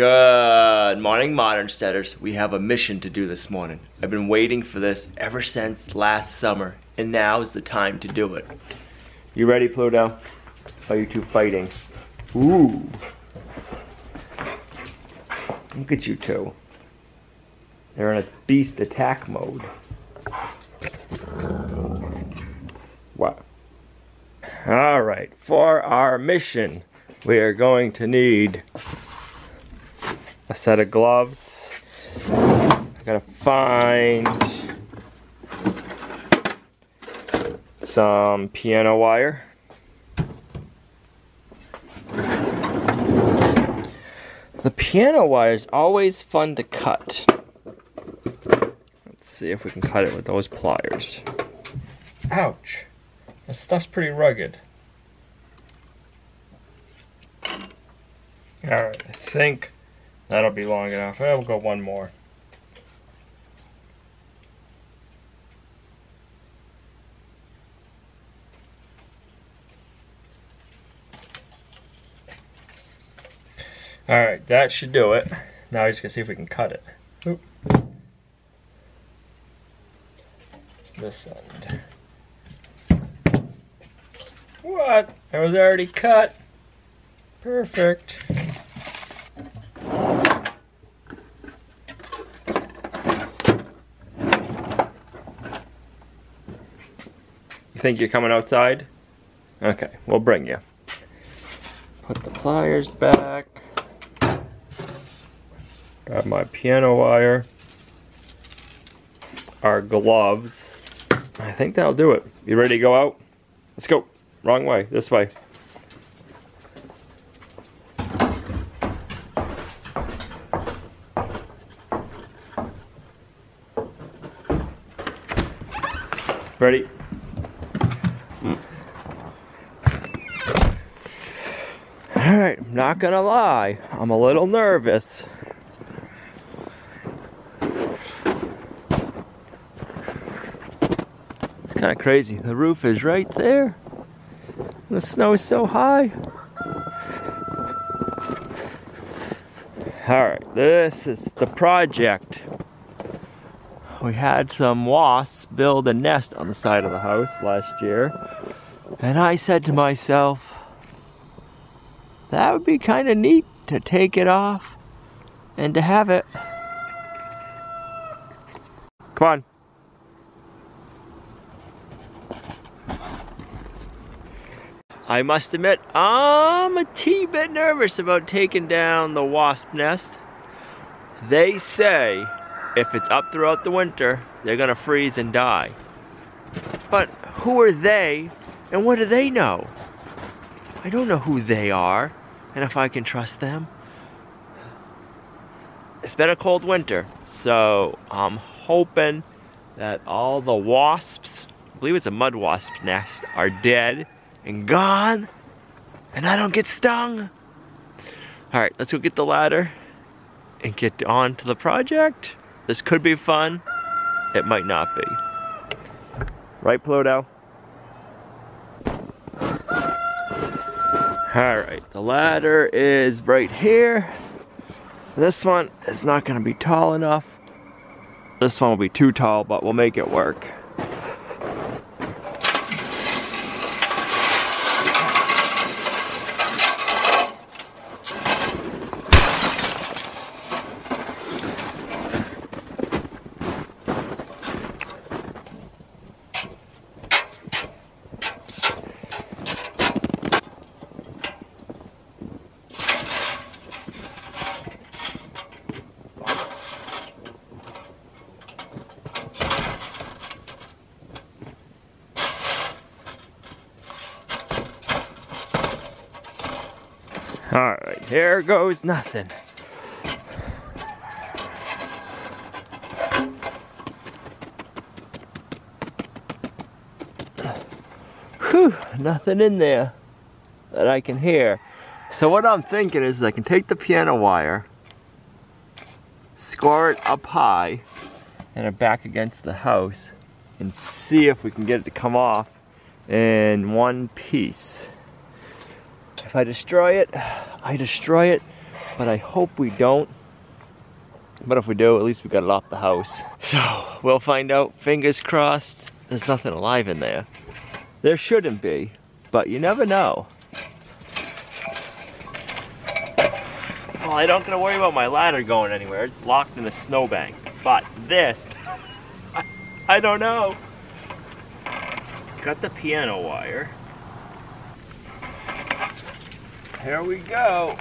Good morning, Modern Steaders. We have a mission to do this morning. I've been waiting for this ever since last summer, and now is the time to do it. You ready, Pluto? Are you two fighting? Ooh. Look at you two. They're in a beast attack mode. What? All right, for our mission, we are going to need a set of gloves. I gotta find some piano wire. The piano wire is always fun to cut. Let's see if we can cut it with those pliers. Ouch! This stuff's pretty rugged. Alright, I think that'll be long enough. We'll go one more. Alright, that should do it. Now we're just gonna see if we can cut it. Oop. This end. What? It was already cut. Perfect. Think you're coming outside? Okay, we'll bring you. Put the pliers back. Grab my piano wire. Our gloves. I think that'll do it. You ready to go out? Let's go. Wrong way. This way. Ready? Alright, I'm not gonna lie, I'm a little nervous. It's kind of crazy, the roof is right there. The snow is so high. Alright, this is the project. We had some wasps build a nest on the side of the house last year. And I said to myself, that would be kind of neat to take it off and to have it. Come on. I must admit, I'm a tee bit nervous about taking down the wasp nest. They say if it's up throughout the winter, they're gonna freeze and die. But who are they and what do they know? I don't know who they are. And if I can trust them. It's been a cold winter, so I'm hoping that all the wasps, I believe it's a mud wasp nest, are dead and gone, and I don't get stung. All right, let's go get the ladder and get on to the project. This could be fun. It might not be. Right, Pluto? Alright, the ladder is right here. This one is not going to be tall enough. This one will be too tall, but we'll make it work. Alright, here goes nothing. Whew, nothing in there that I can hear. So what I'm thinking is I can take the piano wire, score it up high, and it back against the house, and see if we can get it to come off in one piece. If I destroy it, but I hope we don't. But if we do, at least we got it off the house. So we'll find out, fingers crossed. There's nothing alive in there. There shouldn't be, but you never know. Well, I don't gotta worry about my ladder going anywhere. It's locked in a snowbank. But this, I don't know. Got the piano wire. Here we go.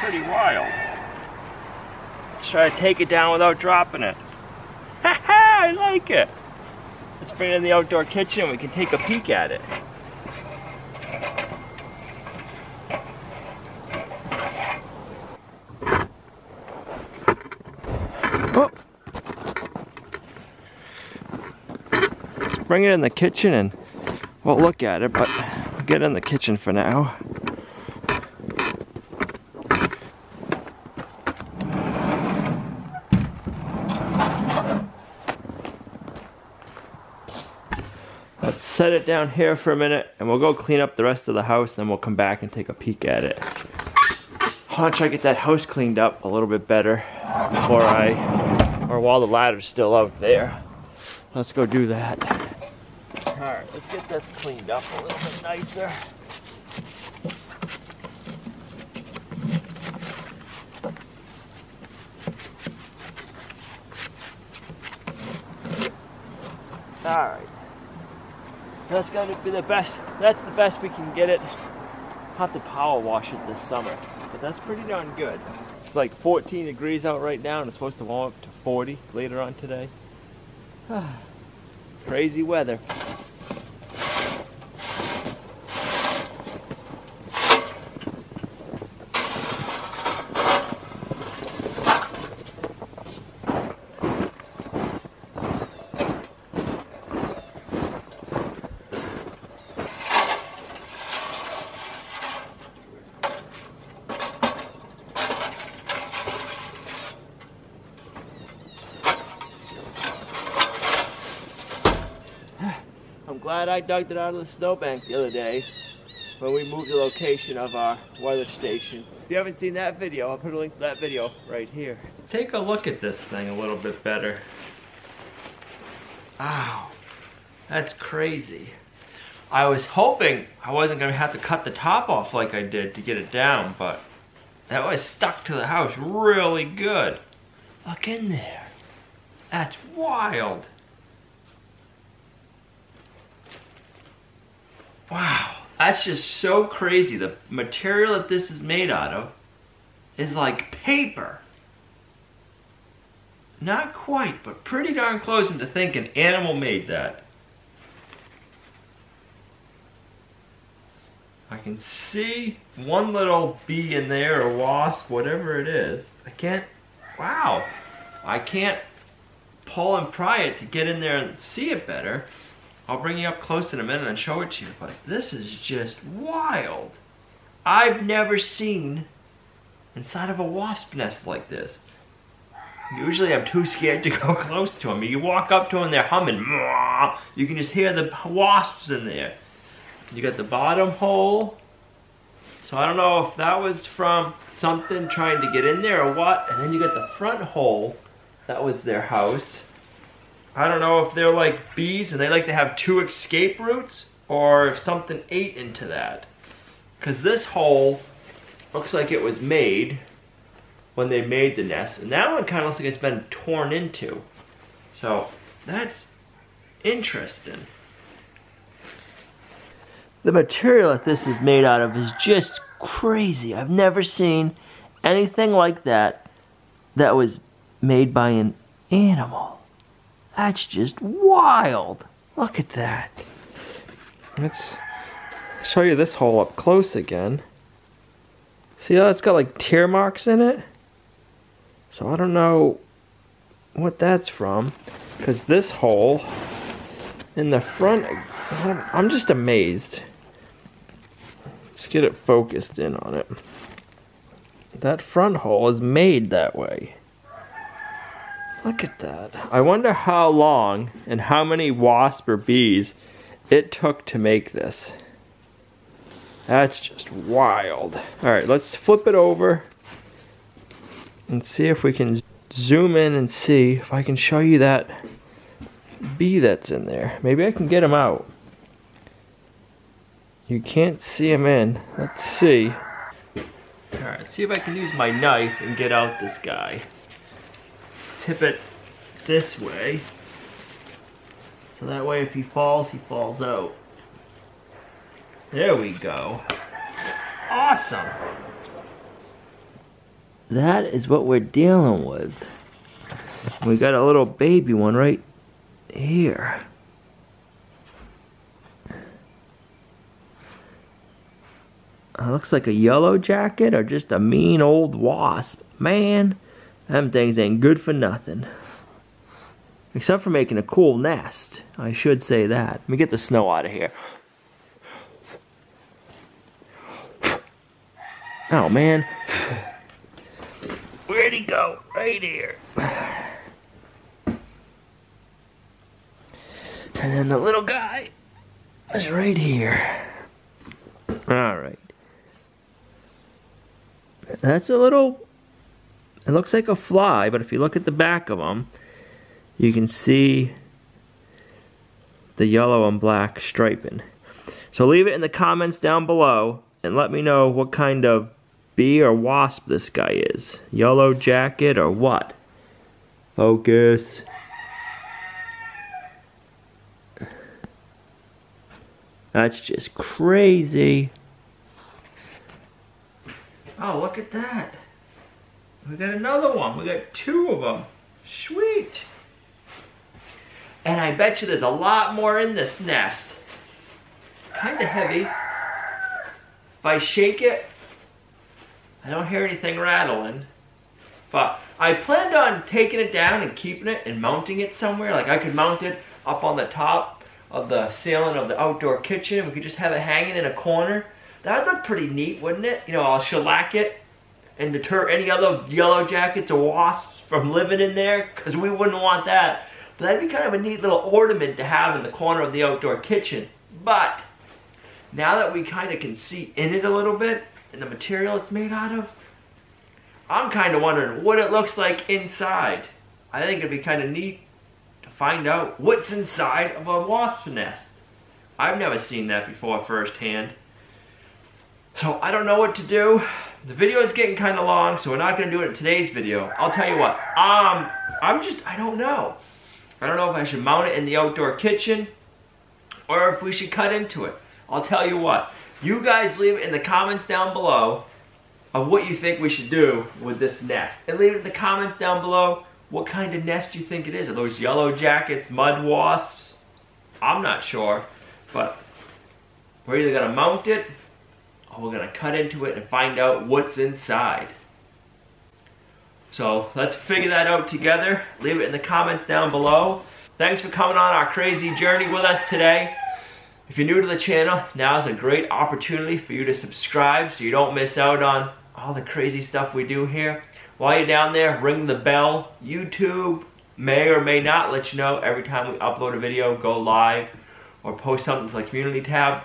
Pretty wild. Let's try to take it down without dropping it. Ha! I like it. Let's bring it in the outdoor kitchen. We can take a peek at it. Oh. Let's bring it in the kitchen and we'll look at it, but we'll get it in the kitchen for now. Set it down here for a minute and we'll go clean up the rest of the house, then we'll come back and take a peek at it. I want to try to get that house cleaned up a little bit better before while the ladder's still out there. Let's go do that. Alright, let's get this cleaned up a little bit nicer. Alright. That's gonna be the best. That's the best we can get it. I'll have to power wash it this summer, but that's pretty darn good. It's like 14 degrees out right now, and it's supposed to warm up to 40 later on today. Crazy weather. Glad I dug it out of the snowbank the other day when we moved the location of our weather station. If you haven't seen that video, I'll put a link to that video right here. Take a look at this thing a little bit better. Wow, that's crazy. I was hoping I wasn't gonna have to cut the top off like I did to get it down, but that was stuck to the house really good. Look in there. That's wild. Wow, that's just so crazy. The material that this is made out of is like paper. Not quite, but pretty darn close, and to think an animal made that. I can see one little bee in there, or wasp, whatever it is. I can't, wow. I can't pull and pry it to get in there and see it better. I'll bring you up close in a minute and show it to you, but this is just wild. I've never seen inside of a wasp nest like this. Usually I'm too scared to go close to them. You walk up to them and they're humming. You can just hear the wasps in there. You got the bottom hole. So I don't know if that was from something trying to get in there or what. And then you got the front hole. That was their house. I don't know if they're like bees and they like to have two escape routes, or if something ate into that. Because this hole looks like it was made when they made the nest, and that one kind of looks like it's been torn into. So that's interesting. The material that this is made out of is just crazy. I've never seen anything like that that was made by an animal. That's just wild. Look at that. Let's show you this hole up close again. See how it's got like tear marks in it? So I don't know what that's from, because this hole in the front, I'm just amazed. Let's get it focused in on it. That front hole is made that way. Look at that. I wonder how long and how many wasps or bees it took to make this. That's just wild. All right, let's flip it over and see if we can zoom in and see if I can show you that bee that's in there. Maybe I can get him out. You can't see him in. Let's see. All right, let's see if I can use my knife and get out this guy. Let's tip it this way. So that way if he falls out. There we go. Awesome. That is what we're dealing with. We got a little baby one right here. Looks like a yellow jacket or just a mean old wasp. Man, them things ain't good for nothing. Except for making a cool nest. I should say that. Let me get the snow out of here. Oh, man. Where'd he go? Right here. And then the little guy is right here. Alright. That's a little... It looks like a fly, but if you look at the back of them, you can see the yellow and black striping. So leave it in the comments down below and let me know what kind of bee or wasp this guy is. Yellow jacket or what? Focus. That's just crazy. Oh, look at that. We got another one. We got two of them. Sweet. And I bet you there's a lot more in this nest. Kind of heavy. If I shake it, I don't hear anything rattling. But I planned on taking it down and keeping it and mounting it somewhere. Like I could mount it up on the top of the ceiling of the outdoor kitchen. We could just have it hanging in a corner. That'd look pretty neat, wouldn't it? You know, I'll shellac it and deter any other yellow jackets or wasps from living in there, because we wouldn't want that. But that'd be kind of a neat little ornament to have in the corner of the outdoor kitchen. But now that we kind of can see in it a little bit, and the material it's made out of, I'm kind of wondering what it looks like inside. I think it'd be kind of neat to find out what's inside of a wasp nest. I've never seen that before firsthand. So I don't know what to do. The video is getting kind of long, so we're not going to do it in today's video. I'll tell you what, I don't know. I don't know if I should mount it in the outdoor kitchen or if we should cut into it. I'll tell you what, you guys leave it in the comments down below of what you think we should do with this nest. And leave it in the comments down below what kind of nest you think it is. Are those yellow jackets, mud wasps? I'm not sure, but we're either going to mount it, we're going to cut into it and find out what's inside. So let's figure that out together. Leave it in the comments down below. Thanks for coming on our crazy journey with us today. If you're new to the channel, now is a great opportunity for you to subscribe so you don't miss out on all the crazy stuff we do here. While you're down there, ring the bell. YouTube may or may not let you know every time we upload a video, go live, or post something to the community tab.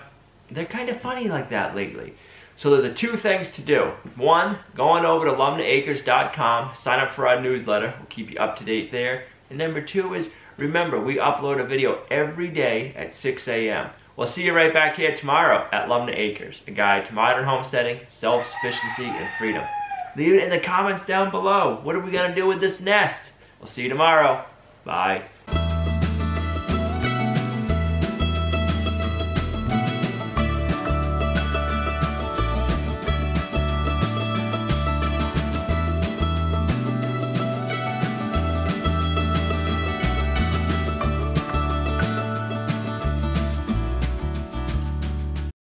They're kind of funny like that lately. So there's two things to do. One, go on over to lumnahacres.com, sign up for our newsletter. We'll keep you up to date there. And number two is, remember, we upload a video every day at 6 a.m. We'll see you right back here tomorrow at Lumnah Acres, a guide to modern homesteading, self-sufficiency, and freedom. Leave it in the comments down below. What are we going to do with this nest? We'll see you tomorrow. Bye.